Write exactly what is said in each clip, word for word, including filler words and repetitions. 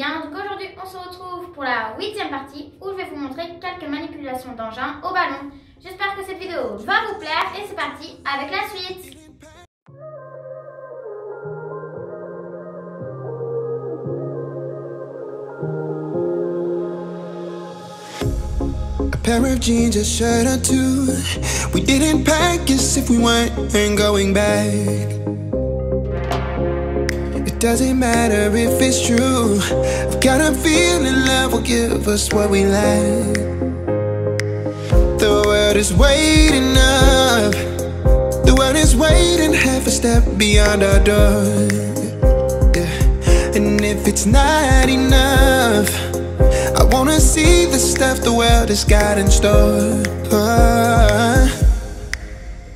bien, donc aujourd'hui on se retrouve pour la huitième partie où je vais vous montrer quelques manipulations d'engins au ballon. J'espère que cette vidéo va vous plaire et c'est parti avec la suite. Pair of jeans, a shirt or two. We didn't pack as if we weren't going back. It doesn't matter if it's true. I've got a feeling love will give us what we lack. The world is waiting up. The world is waiting half a step beyond our door. Yeah. And if it's not enough, I wanna see the stuff the world has got in store. Oh,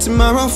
Tomorrow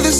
the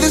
the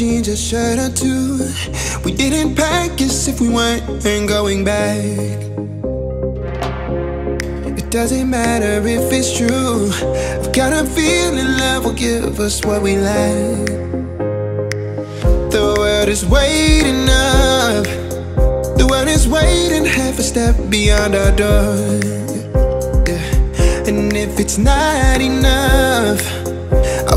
Jeans, a shirt or two. We didn't pack as if we weren't going back. It doesn't matter if it's true. I've got a feeling love will give us what we lack. The world is waiting up. The world is waiting half a step beyond our door. Yeah. And if it's not enough, I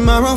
Tomorrow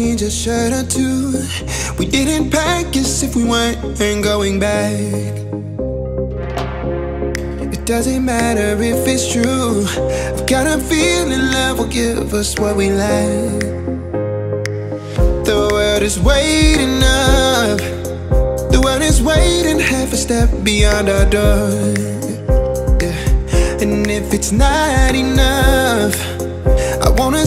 Jeans, a shirt or two. We didn't pack as if we weren't going back. It doesn't matter if it's true. I've got a feeling love will give us what we lack. The world is waiting up. The world is waiting half a step beyond our door. Yeah. And if it's not enough, I wanna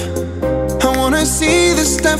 I wanna see the stuff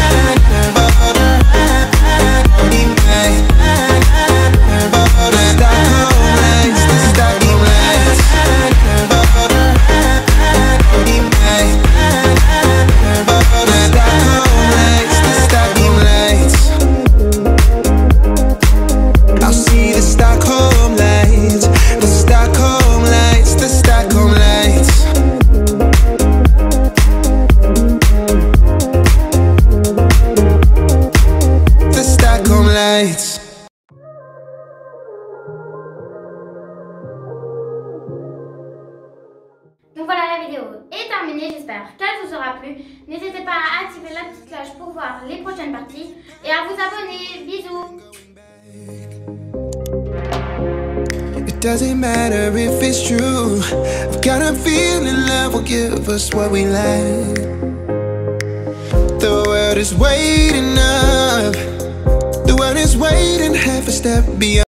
lights, the Stockholm lights. Donc voilà, la vidéo est terminée, j'espère qu'elle vous aura plu. N'hésitez pas à activer la petite cloche pour voir les prochaines parties et à vous abonner. Bisous. It doesn't matter if it's true. I've got a feeling love will give us what we like. The world is waiting up. The world is waiting half a step beyond.